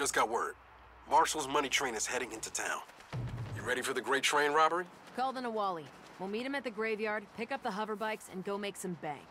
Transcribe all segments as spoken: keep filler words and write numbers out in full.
Just got word. Marshall's money train is heading into town. You ready for the great train robbery? Call the Nawali. We'll meet him at the graveyard, pick up the hover bikes, and go make some bank.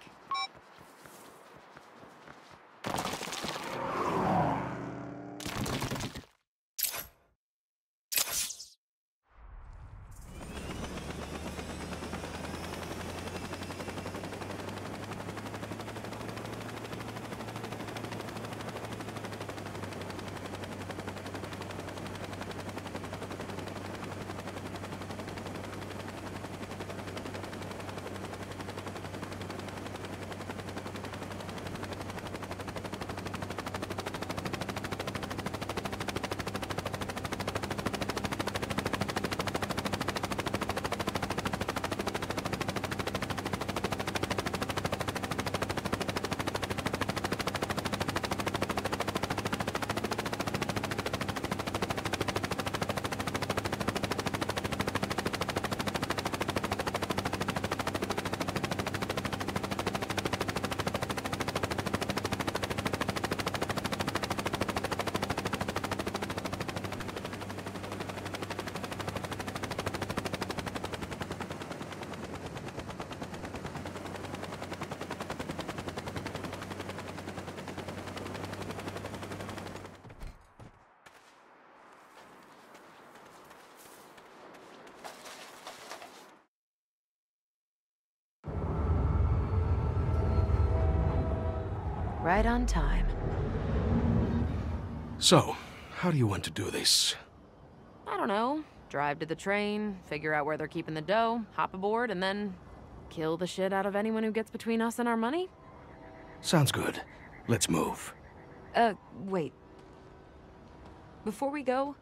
Right on time. So, how do you want to do this? I don't know. Drive to the train, figure out where they're keeping the dough, hop aboard, and then kill the shit out of anyone who gets between us and our money? Sounds good. Let's move. Uh, wait. Before we go...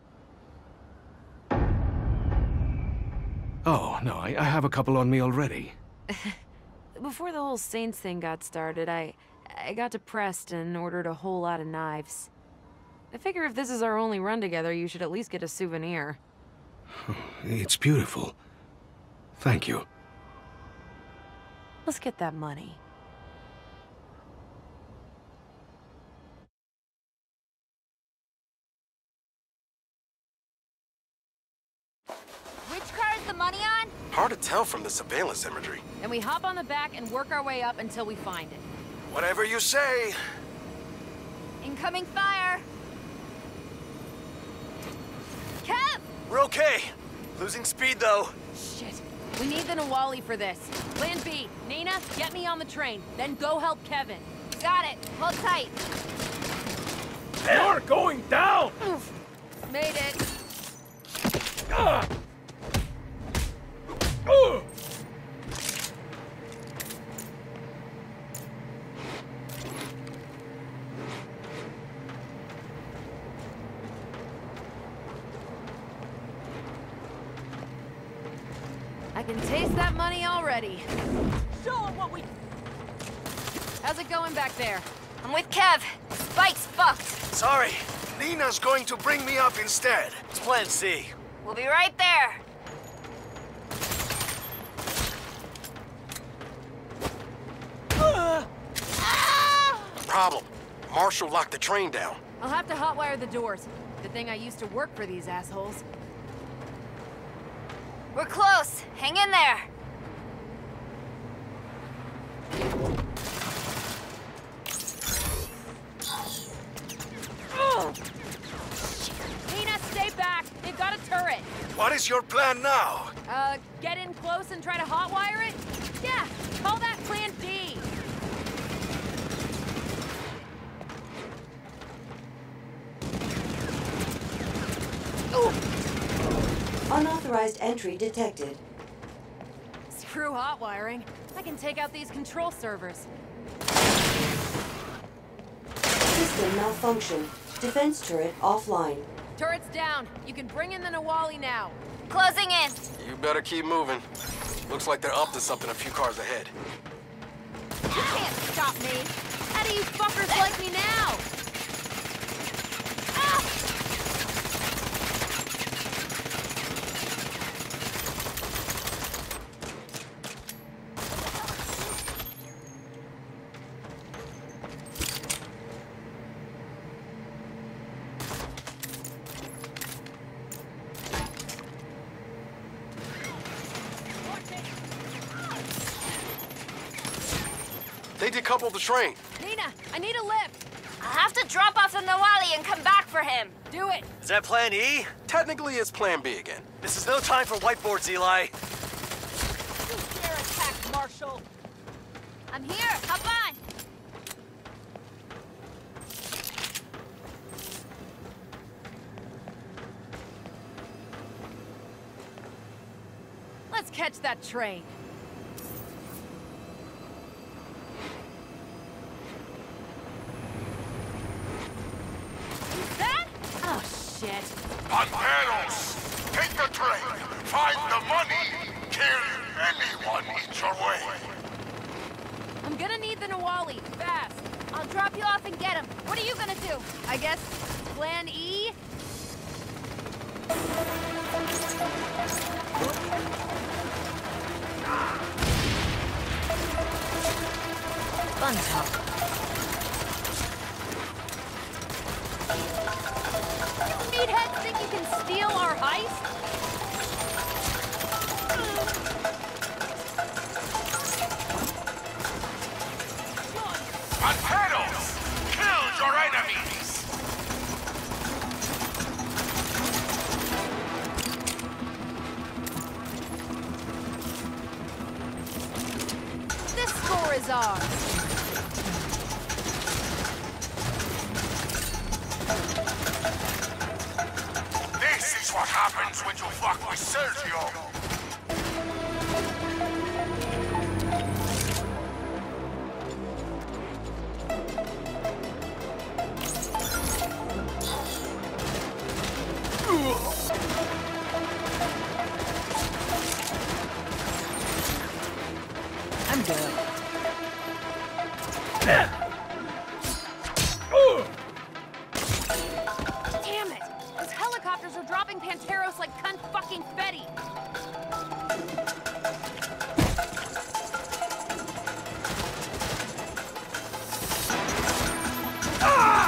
Oh, no, I, I have a couple on me already. Before the whole Saints thing got started, I... I got depressed and ordered a whole lot of knives. I figure if this is our only run together, you should at least get a souvenir. It's beautiful. Thank you. Let's get that money. Which car is the money on? Hard to tell from the surveillance imagery. Then we hop on the back and work our way up until we find it. Whatever you say. Incoming fire. Kev! We're okay. Losing speed, though. Shit. We need the Nawali for this. Plan B. Nina, get me on the train. Then go help Kevin. Got it. Hold tight. They are going down! Oof. Made it. Ah. Ooh. Can taste that money already. Show them what we... How's it going back there? I'm with Kev. Spike's fucked. Sorry. Nina's going to bring me up instead. It's plan C. We'll be right there. Uh. Ah! Problem. Marshall locked the train down. I'll have to hotwire the doors. Good thing I used to work for these assholes. We're close. Hang in there. Oh. Nina, stay back. They've got a turret. What is your plan now? Uh, get in close and try to hotwire it? Yeah, call that plan B. Ooh. Unauthorized entry detected. Screw hot wiring. I can take out these control servers. System malfunction. Defense turret offline. Turret's down. You can bring in the Nawali now. Closing in. You better keep moving. Looks like they're up to something a few cars ahead. You can't stop me. How do you fuckers like me now? Ah! They decoupled the train. Nina, I need a lift. I'll have to drop off the Nawali and come back for him. Do it. Is that plan E? Technically, it's plan B again. This is no time for whiteboards, Eli. You dare attack, Marshall. I'm here. Hop on. Let's catch that train. Panteros, take the train, find the money, kill anyone in your way. I'm gonna need the Nawali, fast. I'll drop you off and get him. What are you gonna do? I guess, plan E? Fun talk. Meatheads think you can steal our heist? Panteros! Kill your enemies! This score is ours. What happens when you fuck with Sergio? I'm done. Damn it! Those helicopters are dropping Panteros like cunt fucking Fetty! Ah!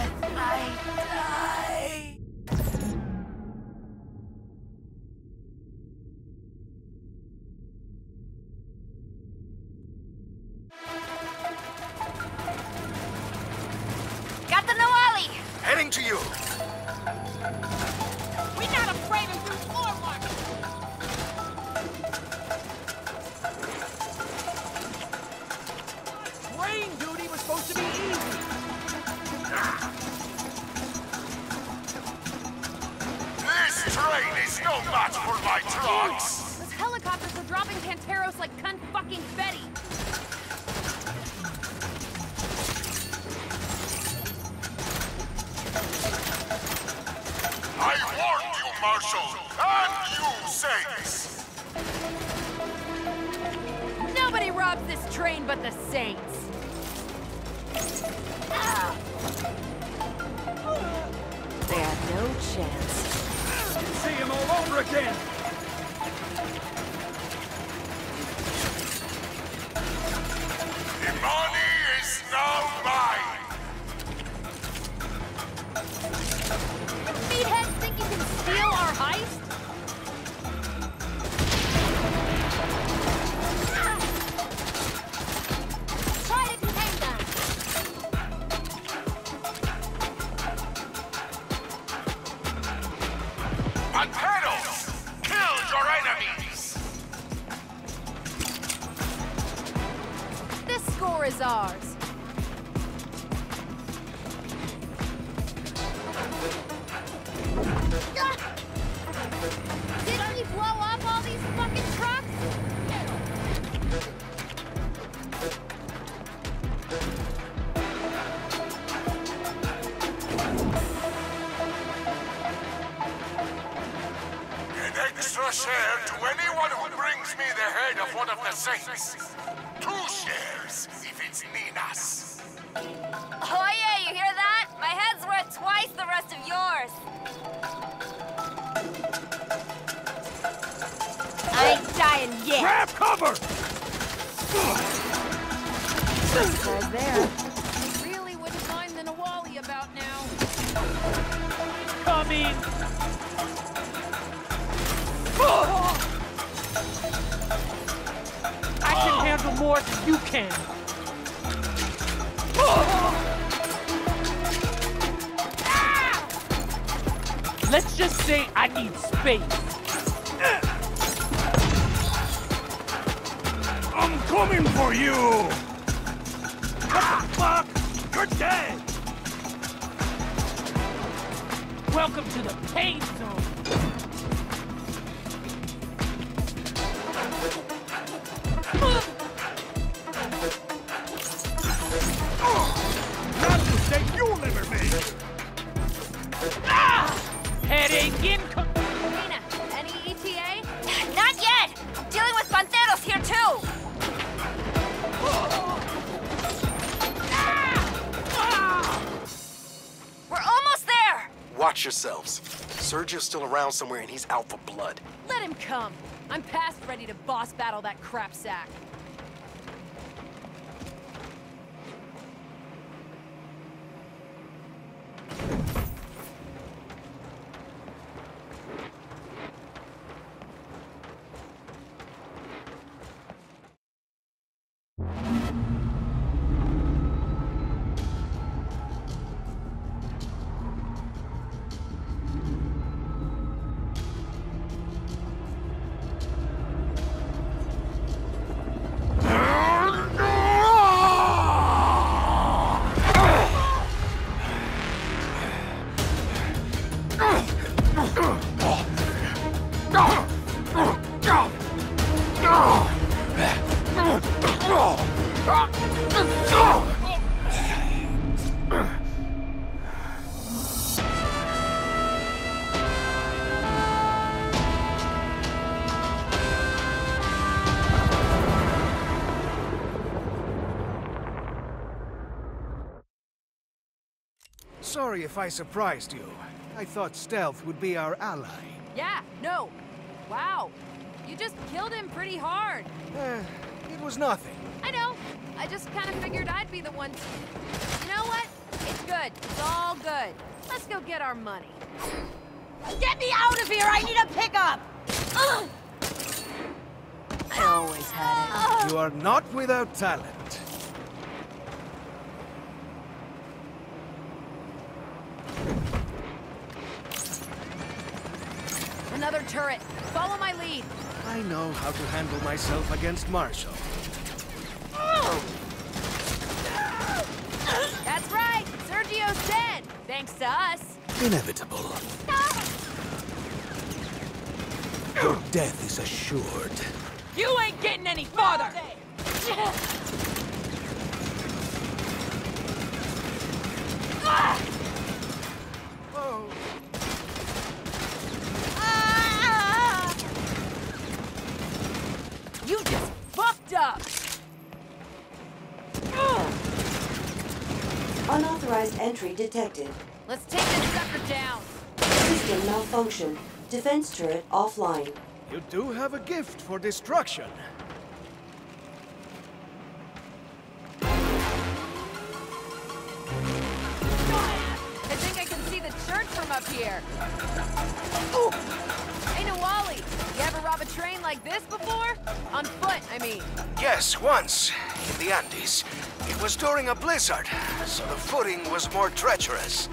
I die. Got the Nawali. Heading to you. We're not afraid of you or what. Rain duty was supposed to be easy. This train is no match for my trucks! Those helicopters are dropping Panteros like cunt fucking Betty! I warned you, Marshall! And you, Saints! Nobody robs this train but the Saints! Ah! They have no chance. You can see him all over again! The money is now mine! The meatheads think you can steal our heist? Ours. Didn't he blow up all these fucking trucks? An extra share to anyone who brings me the head of one of the Saints. Two shares, if it's Nina's. Oh yeah, you hear that? My head's worth twice the rest of yours. I ain't dying yet. Grab cover! Right there. I really wouldn't mind the Nawali about now. Coming! Oh. I can handle more than you can. Ah! Let's just say I need space. I'm coming for you. What the fuck? You're dead. Welcome to the pain zone. Income. Nina, any E T A? Not yet! I'm dealing with Panteros here too! Ah! We're almost there! Watch yourselves. Sergio's still around somewhere and he's out for blood. Let him come. I'm past ready to boss battle that crap sack. Sorry if I surprised you. I thought stealth would be our ally. Yeah, no. Wow. You just killed him pretty hard. Uh, it was nothing. I know. I just kind of figured I'd be the one to... You know what? It's good. It's all good. Let's go get our money. Get me out of here! I need a pickup! Ugh. I always had it. You are not without talent. Another turret. Follow my lead. I know how to handle myself against Marshall. That's right! Sergio's dead! Thanks to us. Inevitable. Your death is assured. You ain't getting any farther! Oh. Ah. You just fucked up! Unauthorized entry detected. Let's take this sucker down! System malfunction. Defense turret offline. You do have a gift for destruction. I think I can see the church from up here. Ooh. Hey, Nawali, you ever rob a train like this before? On foot, I mean. Yes, once, in the Andes. It was during a blizzard, so the footing was more treacherous.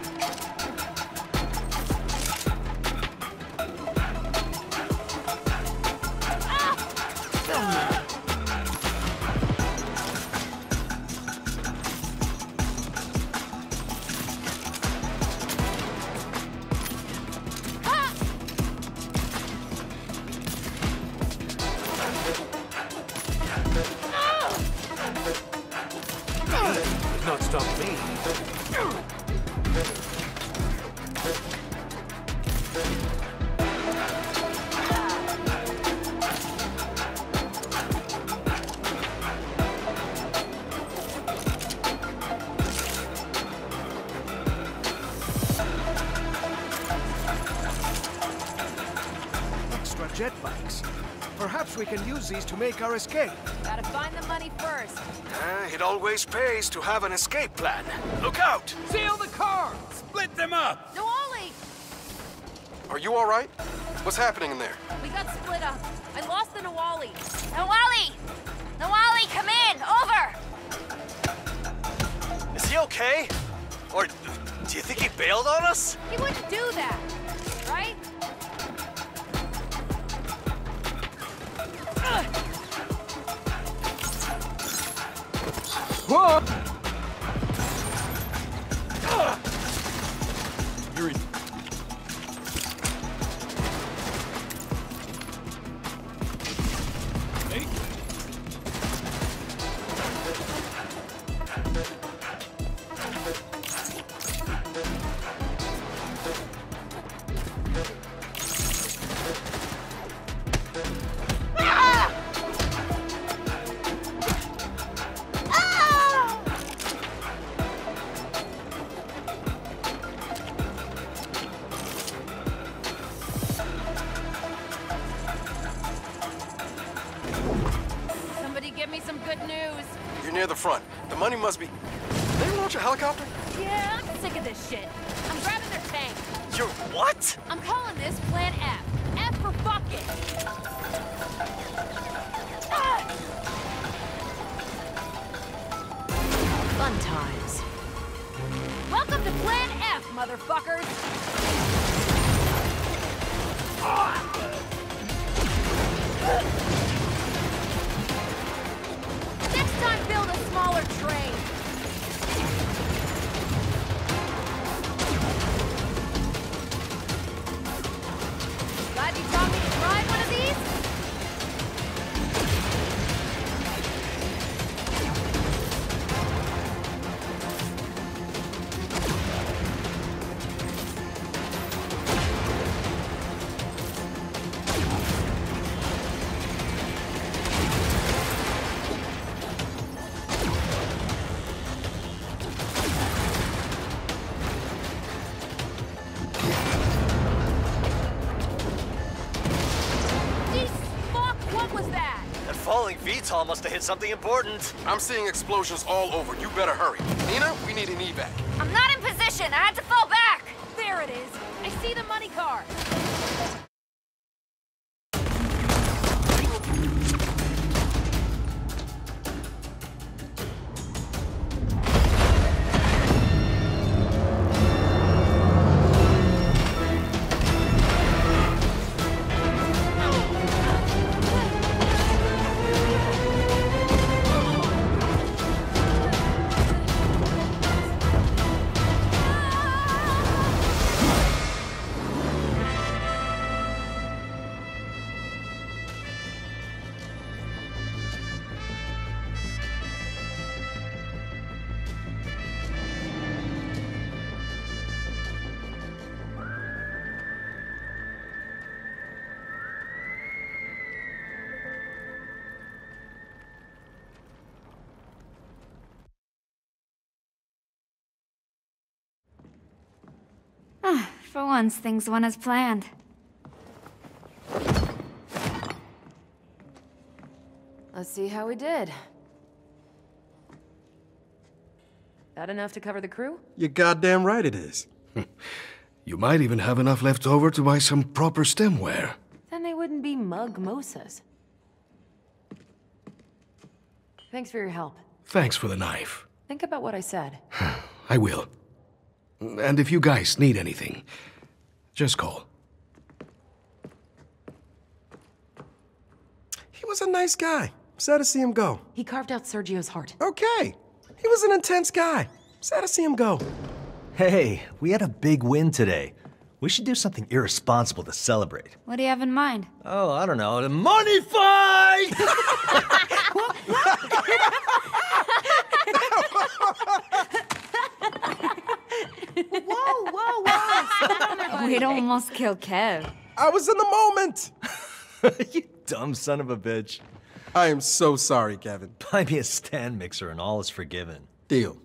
Jet bikes. Perhaps we can use these to make our escape. Gotta find the money first. Uh, it always pays to have an escape plan. Look out! Seal the car! Split them up! Nawali! Are you all right? What's happening in there? We got split up. I lost the Nawali. Nawali! Nawali, come in! Over! Is he okay? Or do you think he bailed on us? He wouldn't do that, right? Whoa! You're in. Hey. Front. The money must be... Did they launch a helicopter? Yeah, I'm sick of this shit. I'm grabbing their tank. You're what? I'm calling this Plan F. F for fuck it. Ah! Fun times. Welcome to Plan F, motherfuckers. Ah! Time build a smaller train. Glad you taught me to drive one of these. V TOL must have hit something important. I'm seeing explosions all over. You better hurry. Nina, we need an evac. I'm not in position. I had to fall back. There it is. I see the money car. For once, things went as planned. Let's see how we did. That enough to cover the crew? You're goddamn right it is. You might even have enough left over to buy some proper stemware. Then they wouldn't be mug-mosas. Thanks for your help. Thanks for the knife. Think about what I said. I will. And if you guys need anything, just call. He was a nice guy. Sad to see him go. He carved out Sergio's heart. Okay. He was an intense guy. Sad to see him go. Hey, we had a big win today. We should do something irresponsible to celebrate. What do you have in mind? Oh, I don't know. The money fight! What? What? Whoa, whoa, whoa! We'd almost killed Kev. I was in the moment! You dumb son of a bitch. I am so sorry, Kevin. Buy me a stand mixer and all is forgiven. Deal.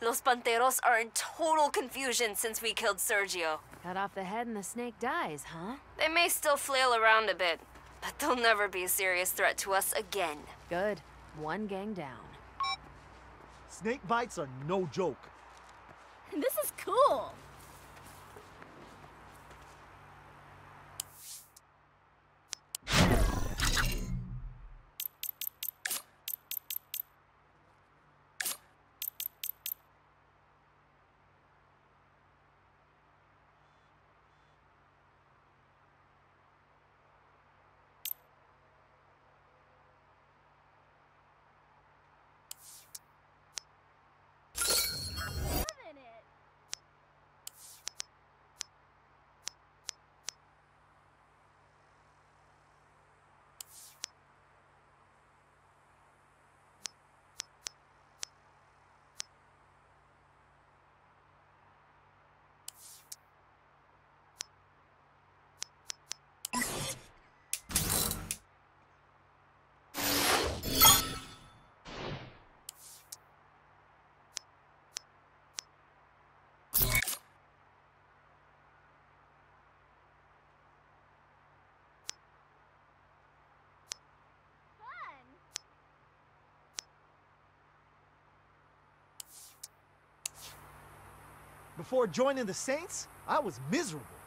Los Panteros are in total confusion since we killed Sergio. Cut off the head and the snake dies, huh? They may still flail around a bit, but they'll never be a serious threat to us again. Good. One gang down. Snake bites are no joke. This is cool. Before joining the Saints, I was miserable.